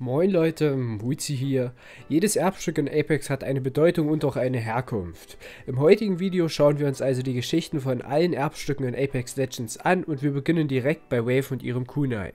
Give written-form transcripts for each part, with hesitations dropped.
Moin Leute, Mulzi hier. Jedes Erbstück in Apex hat eine Bedeutung und auch eine Herkunft. Im heutigen Video schauen wir uns also die Geschichten von allen Erbstücken in Apex Legends an und wir beginnen direkt bei Wave und ihrem Kunai.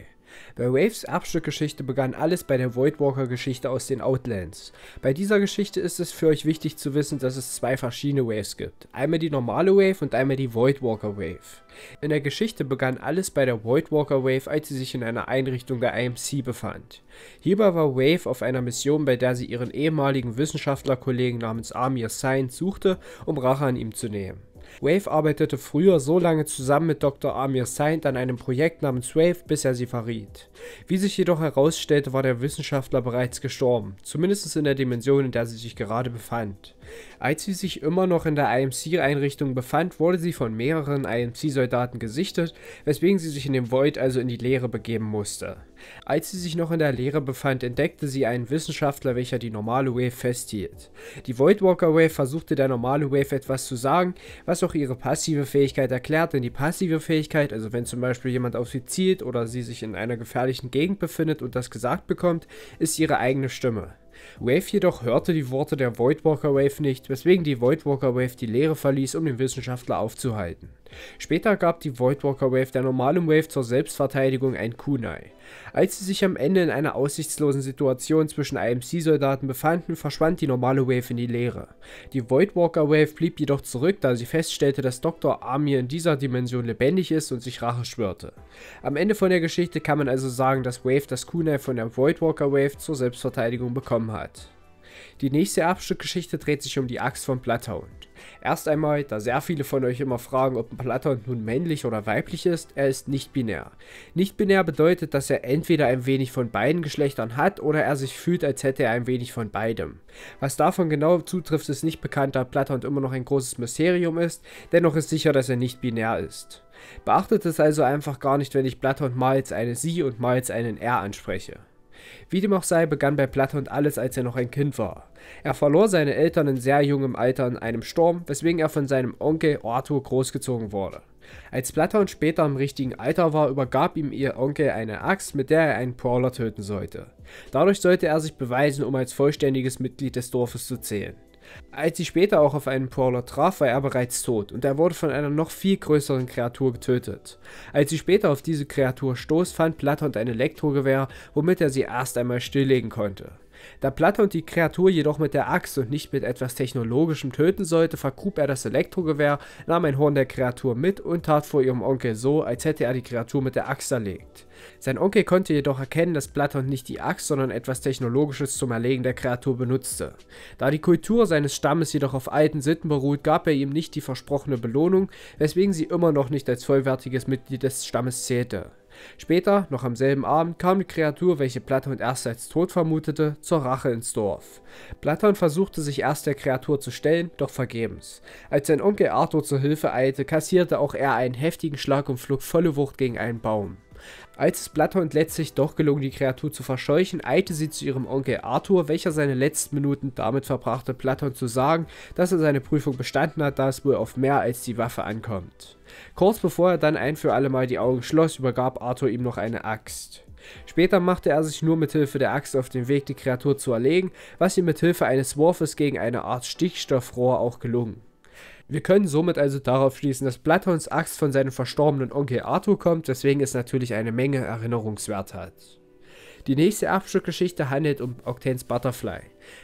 Bei Waves Erbstückgeschichte begann alles bei der Voidwalker-Geschichte aus den Outlands. Bei dieser Geschichte ist es für euch wichtig zu wissen, dass es zwei verschiedene Waves gibt. Einmal die normale Wave und einmal die Voidwalker-Wave. In der Geschichte begann alles bei der Voidwalker-Wave, als sie sich in einer Einrichtung der IMC befand. Hierbei war Wave auf einer Mission, bei der sie ihren ehemaligen Wissenschaftlerkollegen namens Amir Saint suchte, um Rache an ihm zu nehmen. Wave arbeitete früher so lange zusammen mit Dr. Amir Saint an einem Projekt namens Wave, bis er sie verriet. Wie sich jedoch herausstellte, war der Wissenschaftler bereits gestorben, zumindest in der Dimension, in der sie sich gerade befand. Als sie sich immer noch in der IMC-Einrichtung befand, wurde sie von mehreren IMC-Soldaten gesichtet, weswegen sie sich in dem Void, also in die Leere, begeben musste. Als sie sich noch in der Leere befand, entdeckte sie einen Wissenschaftler, welcher die normale Wave festhielt. Die Voidwalker Wave versuchte der normale Wave etwas zu sagen, was auch ihre passive Fähigkeit erklärt, denn die passive Fähigkeit, also wenn zum Beispiel jemand auf sie zielt oder sie sich in einer gefährlichen Gegend befindet und das gesagt bekommt, ist ihre eigene Stimme. Wave jedoch hörte die Worte der Voidwalker Wave nicht, weswegen die Voidwalker Wave die Leere verließ, um den Wissenschaftler aufzuhalten. Später gab die Voidwalker Wave der normalen Wave zur Selbstverteidigung ein Kunai. Als sie sich am Ende in einer aussichtslosen Situation zwischen IMC-Soldaten befanden, verschwand die normale Wave in die Leere. Die Voidwalker Wave blieb jedoch zurück, da sie feststellte, dass Dr. Amir in dieser Dimension lebendig ist und sich Rache schwörte. Am Ende von der Geschichte kann man also sagen, dass Wave das Kunai von der Voidwalker Wave zur Selbstverteidigung bekommen hat. Die nächste Erbstückgeschichte dreht sich um die Axt von Bloodhound. Erst einmal, da sehr viele von euch immer fragen, ob ein Platterhund nun männlich oder weiblich ist, er ist nicht binär. Nicht binär bedeutet, dass er entweder ein wenig von beiden Geschlechtern hat oder er sich fühlt, als hätte er ein wenig von beidem. Was davon genau zutrifft, ist nicht bekannt, da Platterhund immer noch ein großes Mysterium ist, dennoch ist sicher, dass er nicht binär ist. Beachtet es also einfach gar nicht, wenn ich Platterhund mal als eine Sie und mal als einen Er anspreche. Wie dem auch sei, begann bei Platterhund alles, als er noch ein Kind war. Er verlor seine Eltern in sehr jungem Alter in einem Sturm, weswegen er von seinem Onkel Arthur großgezogen wurde. Als Platterhund später im richtigen Alter war, übergab ihm ihr Onkel eine Axt, mit der er einen Brawler töten sollte. Dadurch sollte er sich beweisen, um als vollständiges Mitglied des Dorfes zu zählen. Als sie später auch auf einen Brawler traf, war er bereits tot und er wurde von einer noch viel größeren Kreatur getötet. Als sie später auf diese Kreatur stoß, fand Platterhund ein Elektrogewehr, womit er sie erst einmal stilllegen konnte. Da Platterhund die Kreatur jedoch mit der Axt und nicht mit etwas Technologischem töten sollte, vergrub er das Elektrogewehr, nahm ein Horn der Kreatur mit und tat vor ihrem Onkel so, als hätte er die Kreatur mit der Axt erlegt. Sein Onkel konnte jedoch erkennen, dass Platterhund nicht die Axt, sondern etwas Technologisches zum Erlegen der Kreatur benutzte. Da die Kultur seines Stammes jedoch auf alten Sitten beruht, gab er ihm nicht die versprochene Belohnung, weswegen sie immer noch nicht als vollwertiges Mitglied des Stammes zählte. Später, noch am selben Abend, kam die Kreatur, welche Platterhund erst als tot vermutete, zur Rache ins Dorf. Platterhund versuchte sich erst der Kreatur zu stellen, doch vergebens. Als sein Onkel Arthur zur Hilfe eilte, kassierte auch er einen heftigen Schlag und flog volle Wucht gegen einen Baum. Als es Platterhund letztlich doch gelungen, die Kreatur zu verscheuchen, eilte sie zu ihrem Onkel Arthur, welcher seine letzten Minuten damit verbrachte, Platterhund zu sagen, dass er seine Prüfung bestanden hat, da es wohl auf mehr als die Waffe ankommt. Kurz bevor er dann ein für alle Mal die Augen schloss, übergab Arthur ihm noch eine Axt. Später machte er sich nur mit Hilfe der Axt auf den Weg, die Kreatur zu erlegen, was ihm mit Hilfe eines Wurfes gegen eine Art Stickstoffrohr auch gelungen. Wir können somit also darauf schließen, dass Platterhunds Axt von seinem verstorbenen Onkel Arthur kommt, weswegen es natürlich eine Menge Erinnerungswert hat. Die nächste Erbstückgeschichte handelt um Octanes Butterfly.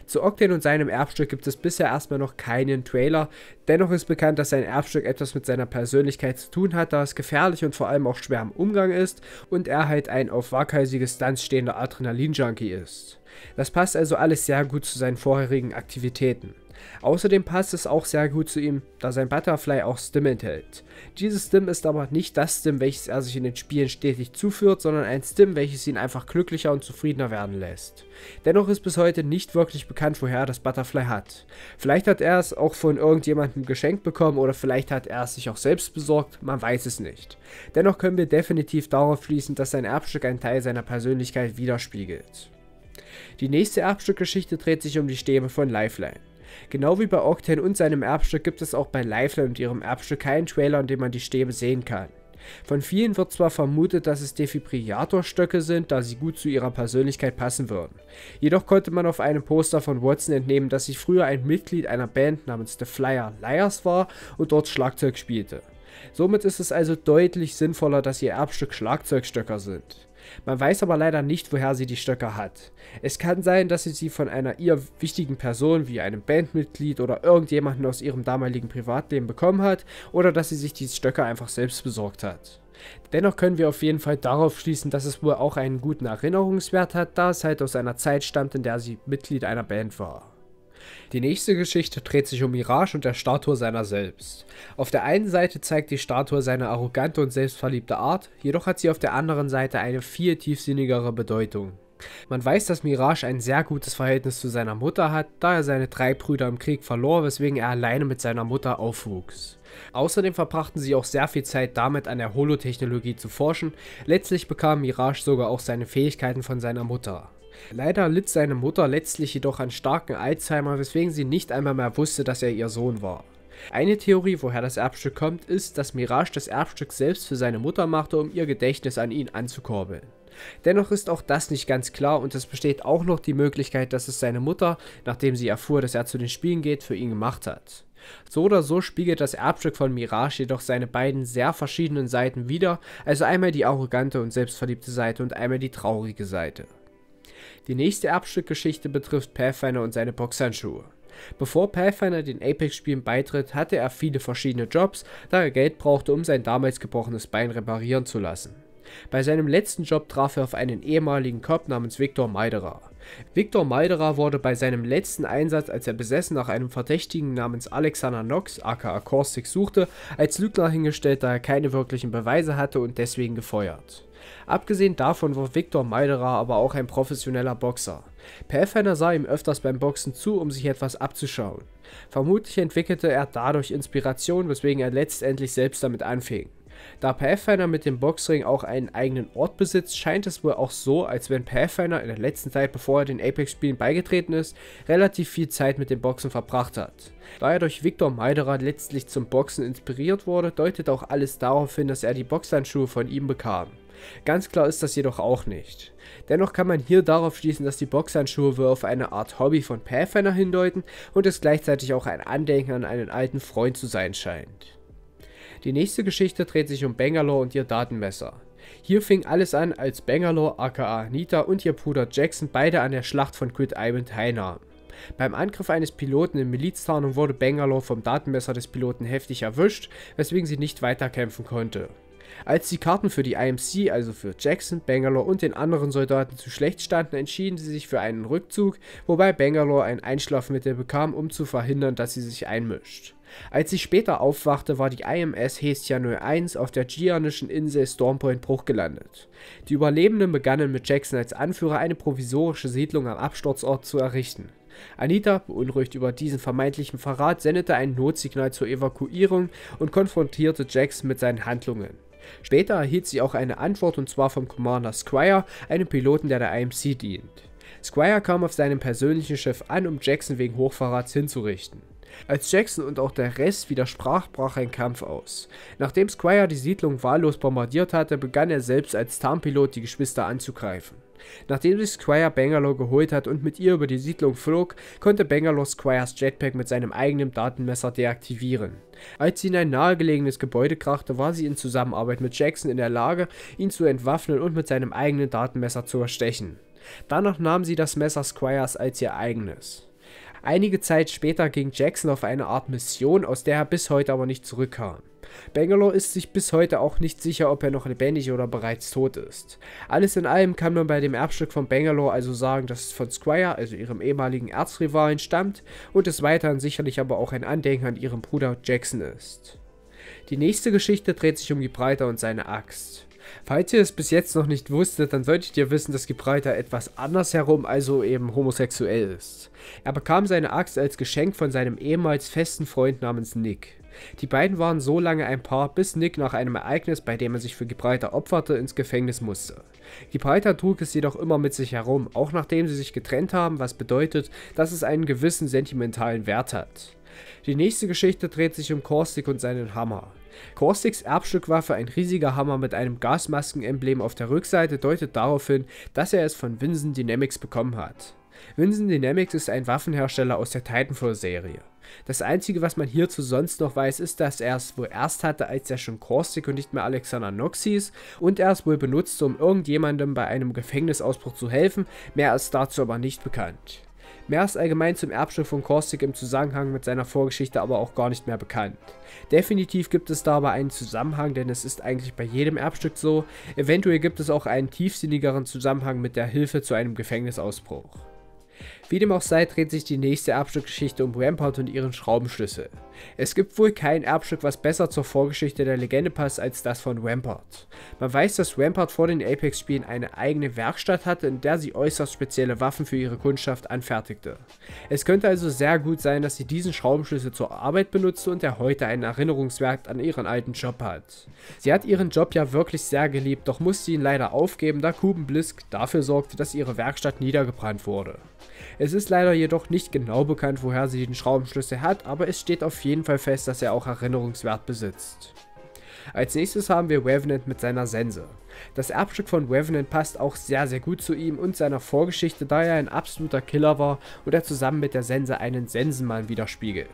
Zu Octane und seinem Erbstück gibt es bisher erstmal noch keinen Trailer, dennoch ist bekannt, dass sein Erbstück etwas mit seiner Persönlichkeit zu tun hat, da es gefährlich und vor allem auch schwer im Umgang ist und er halt ein auf waghalsige Stunts stehender Adrenalin-Junkie ist. Das passt also alles sehr gut zu seinen vorherigen Aktivitäten. Außerdem passt es auch sehr gut zu ihm, da sein Butterfly auch Stim enthält. Dieses Stim ist aber nicht das Stim, welches er sich in den Spielen stetig zuführt, sondern ein Stim, welches ihn einfach glücklicher und zufriedener werden lässt. Dennoch ist bis heute nicht wirklich bekannt, woher er das Butterfly hat. Vielleicht hat er es auch von irgendjemandem geschenkt bekommen oder vielleicht hat er es sich auch selbst besorgt, man weiß es nicht. Dennoch können wir definitiv darauf schließen, dass sein Erbstück einen Teil seiner Persönlichkeit widerspiegelt. Die nächste Erbstückgeschichte dreht sich um die Stäbe von Lifeline. Genau wie bei Octane und seinem Erbstück gibt es auch bei Lifeline und ihrem Erbstück keinen Trailer, in dem man die Stäbe sehen kann. Von vielen wird zwar vermutet, dass es Defibrillator-Stöcke sind, da sie gut zu ihrer Persönlichkeit passen würden. Jedoch konnte man auf einem Poster von Wattson entnehmen, dass sie früher ein Mitglied einer Band namens The Flyer Liars war und dort Schlagzeug spielte. Somit ist es also deutlich sinnvoller, dass ihr Erbstück Schlagzeugstöcker sind. Man weiß aber leider nicht, woher sie die Stöcker hat. Es kann sein, dass sie sie von einer ihr wichtigen Person wie einem Bandmitglied oder irgendjemanden aus ihrem damaligen Privatleben bekommen hat oder dass sie sich die Stöcker einfach selbst besorgt hat. Dennoch können wir auf jeden Fall darauf schließen, dass es wohl auch einen guten Erinnerungswert hat, da es halt aus einer Zeit stammt, in der sie Mitglied einer Band war. Die nächste Geschichte dreht sich um Mirage und der Statue seiner selbst. Auf der einen Seite zeigt die Statue seine arrogante und selbstverliebte Art, jedoch hat sie auf der anderen Seite eine viel tiefsinnigere Bedeutung. Man weiß, dass Mirage ein sehr gutes Verhältnis zu seiner Mutter hat, da er seine 3 Brüder im Krieg verlor, weswegen er alleine mit seiner Mutter aufwuchs. Außerdem verbrachten sie auch sehr viel Zeit damit, an der Holotechnologie zu forschen, letztlich bekam Mirage sogar auch seine Fähigkeiten von seiner Mutter. Leider litt seine Mutter letztlich jedoch an starken Alzheimer, weswegen sie nicht einmal mehr wusste, dass er ihr Sohn war. Eine Theorie, woher das Erbstück kommt, ist, dass Mirage das Erbstück selbst für seine Mutter machte, um ihr Gedächtnis an ihn anzukurbeln. Dennoch ist auch das nicht ganz klar und es besteht auch noch die Möglichkeit, dass es seine Mutter, nachdem sie erfuhr, dass er zu den Spielen geht, für ihn gemacht hat. So oder so spiegelt das Erbstück von Mirage jedoch seine beiden sehr verschiedenen Seiten wider, also einmal die arrogante und selbstverliebte Seite und einmal die traurige Seite. Die nächste Erbstückgeschichte betrifft Pathfinder und seine Boxhandschuhe. Bevor Pathfinder den Apex-Spielen beitritt, hatte er viele verschiedene Jobs, da er Geld brauchte, um sein damals gebrochenes Bein reparieren zu lassen. Bei seinem letzten Job traf er auf einen ehemaligen Cop namens Victor Maidera. Victor Maidera wurde bei seinem letzten Einsatz, als er besessen nach einem Verdächtigen namens Alexander Nox aka Korsik suchte, als Lügner hingestellt, da er keine wirklichen Beweise hatte und deswegen gefeuert. Abgesehen davon war Victor Maidera aber auch ein professioneller Boxer. Pathfinder sah ihm öfters beim Boxen zu, um sich etwas abzuschauen. Vermutlich entwickelte er dadurch Inspiration, weswegen er letztendlich selbst damit anfing. Da Pathfinder mit dem Boxring auch einen eigenen Ort besitzt, scheint es wohl auch so, als wenn Pathfinder in der letzten Zeit, bevor er den Apex-Spielen beigetreten ist, relativ viel Zeit mit dem Boxen verbracht hat. Da er durch Victor Maidera letztlich zum Boxen inspiriert wurde, deutet auch alles darauf hin, dass er die Boxhandschuhe von ihm bekam. Ganz klar ist das jedoch auch nicht. Dennoch kann man hier darauf schließen, dass die Boxhandschuhe wohl auf eine Art Hobby von Pathfinder hindeuten und es gleichzeitig auch ein Andenken an einen alten Freund zu sein scheint. Die nächste Geschichte dreht sich um Bangalore und ihr Datenmesser. Hier fing alles an, als Bangalore aka Nita und ihr Bruder Jackson beide an der Schlacht von Quid Island teilnahmen. Beim Angriff eines Piloten in Miliztarnung wurde Bangalore vom Datenmesser des Piloten heftig erwischt, weswegen sie nicht weiterkämpfen konnte. Als die Karten für die IMC, also für Jackson, Bangalore und den anderen Soldaten zu schlecht standen, entschieden sie sich für einen Rückzug, wobei Bangalore ein Einschlafmittel bekam, um zu verhindern, dass sie sich einmischt. Als sie später aufwachte, war die IMS Hestia 01 auf der gianischen Insel Stormpoint Bruch gelandet. Die Überlebenden begannen mit Jackson als Anführer eine provisorische Siedlung am Absturzort zu errichten. Anita, beunruhigt über diesen vermeintlichen Verrat, sendete ein Notsignal zur Evakuierung und konfrontierte Jackson mit seinen Handlungen. Später erhielt sie auch eine Antwort und zwar vom Commander Squire, einem Piloten, der der IMC dient. Squire kam auf seinem persönlichen Schiff an, um Jackson wegen Hochverrats hinzurichten. Als Jackson und auch der Rest widersprach, brach ein Kampf aus. Nachdem Squire die Siedlung wahllos bombardiert hatte, begann er selbst als Tarnpilot die Geschwister anzugreifen. Nachdem sich Squire Bangalore geholt hat und mit ihr über die Siedlung flog, konnte Bangalore Squires Jetpack mit seinem eigenen Datenmesser deaktivieren. Als sie in ein nahegelegenes Gebäude krachte, war sie in Zusammenarbeit mit Jackson in der Lage, ihn zu entwaffnen und mit seinem eigenen Datenmesser zu erstechen. Danach nahm sie das Messer Squires als ihr eigenes. Einige Zeit später ging Jackson auf eine Art Mission, aus der er bis heute aber nicht zurückkam. Bangalore ist sich bis heute auch nicht sicher, ob er noch lebendig oder bereits tot ist. Alles in allem kann man bei dem Erbstück von Bangalore also sagen, dass es von Squire, also ihrem ehemaligen Erzrivalen, stammt und es weiterhin sicherlich aber auch ein Andenken an ihren Bruder Jackson ist. Die nächste Geschichte dreht sich um Gibraltar und seine Axt. Falls ihr es bis jetzt noch nicht wusstet, dann solltet ihr wissen, dass Gibraltar etwas andersherum, also eben homosexuell ist. Er bekam seine Axt als Geschenk von seinem ehemals festen Freund namens Nick. Die beiden waren so lange ein Paar, bis Nick nach einem Ereignis, bei dem er sich für Gibraltar opferte, ins Gefängnis musste. Gibraltar trug es jedoch immer mit sich herum, auch nachdem sie sich getrennt haben, was bedeutet, dass es einen gewissen sentimentalen Wert hat. Die nächste Geschichte dreht sich um Caustic und seinen Hammer. Korsiks Erbstückwaffe, ein riesiger Hammer mit einem Gasmasken-Emblem auf der Rückseite, deutet darauf hin, dass er es von Vincent Dynamics bekommen hat. Vincent Dynamics ist ein Waffenhersteller aus der Titanfall-Serie. Das einzige, was man hierzu sonst noch weiß, ist, dass er es wohl erst hatte, als er schon Korsik und nicht mehr Alexander Nox hieß, und er es wohl benutzte, um irgendjemandem bei einem Gefängnisausbruch zu helfen, mehr ist dazu aber nicht bekannt. Mehr ist allgemein zum Erbstück von Korsik im Zusammenhang mit seiner Vorgeschichte aber auch gar nicht mehr bekannt. Definitiv gibt es da aber einen Zusammenhang, denn es ist eigentlich bei jedem Erbstück so, eventuell gibt es auch einen tiefsinnigeren Zusammenhang mit der Hilfe zu einem Gefängnisausbruch. Wie dem auch sei, dreht sich die nächste Erbstückgeschichte um Rampart und ihren Schraubenschlüssel. Es gibt wohl kein Erbstück, was besser zur Vorgeschichte der Legende passt, als das von Rampart. Man weiß, dass Rampart vor den Apex-Spielen eine eigene Werkstatt hatte, in der sie äußerst spezielle Waffen für ihre Kundschaft anfertigte. Es könnte also sehr gut sein, dass sie diesen Schraubenschlüssel zur Arbeit benutzte und er heute einen Erinnerungswert an ihren alten Job hat. Sie hat ihren Job ja wirklich sehr geliebt, doch musste ihn leider aufgeben, da Kubenblisk dafür sorgte, dass ihre Werkstatt niedergebrannt wurde. Es ist leider jedoch nicht genau bekannt, woher sie den Schraubenschlüssel hat, aber es steht auf jeden Fall fest, dass er auch Erinnerungswert besitzt. Als nächstes haben wir Revenant mit seiner Sense. Das Erbstück von Revenant passt auch sehr, sehr gut zu ihm und seiner Vorgeschichte, da er ein absoluter Killer war und er zusammen mit der Sense einen Sensenmann widerspiegelt.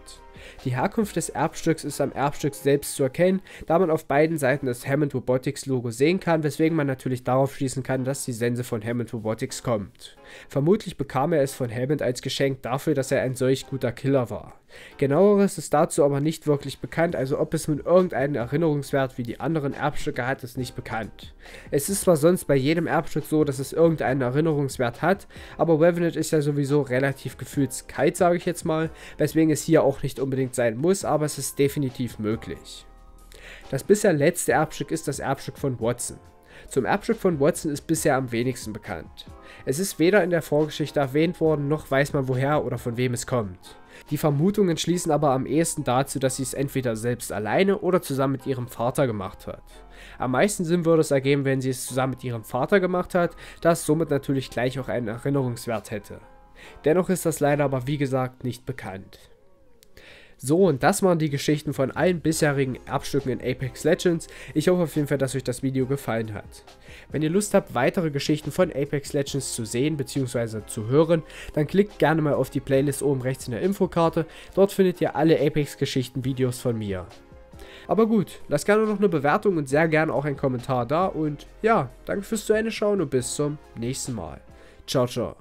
Die Herkunft des Erbstücks ist am Erbstück selbst zu erkennen, da man auf beiden Seiten das Hammond Robotics Logo sehen kann, weswegen man natürlich darauf schließen kann, dass die Sense von Hammond Robotics kommt. Vermutlich bekam er es von Hammond als Geschenk dafür, dass er ein solch guter Killer war. Genaueres ist dazu aber nicht wirklich bekannt, also ob es nun irgendeinen Erinnerungswert wie die anderen Erbstücke hat, ist nicht bekannt. Es ist zwar sonst bei jedem Erbstück so, dass es irgendeinen Erinnerungswert hat, aber Revenant ist ja sowieso relativ gefühlskalt, sage ich jetzt mal, weswegen es hier auch nicht unbedingt sein muss, aber es ist definitiv möglich. Das bisher letzte Erbstück ist das Erbstück von Wattson. Zum Erbstück von Wattson ist bisher am wenigsten bekannt. Es ist weder in der Vorgeschichte erwähnt worden, noch weiß man woher oder von wem es kommt. Die Vermutungen schließen aber am ehesten dazu, dass sie es entweder selbst alleine oder zusammen mit ihrem Vater gemacht hat. Am meisten Sinn würde es ergeben, wenn sie es zusammen mit ihrem Vater gemacht hat, da es somit natürlich gleich auch einen Erinnerungswert hätte. Dennoch ist das leider aber wie gesagt nicht bekannt. So, und das waren die Geschichten von allen bisherigen Erbstücken in Apex Legends. Ich hoffe auf jeden Fall, dass euch das Video gefallen hat. Wenn ihr Lust habt, weitere Geschichten von Apex Legends zu sehen bzw. zu hören, dann klickt gerne mal auf die Playlist oben rechts in der Infokarte. Dort findet ihr alle Apex-Geschichten-Videos von mir. Aber gut, lasst gerne noch eine Bewertung und sehr gerne auch einen Kommentar da. Und ja, danke fürs Zuschauen und bis zum nächsten Mal. Ciao, ciao.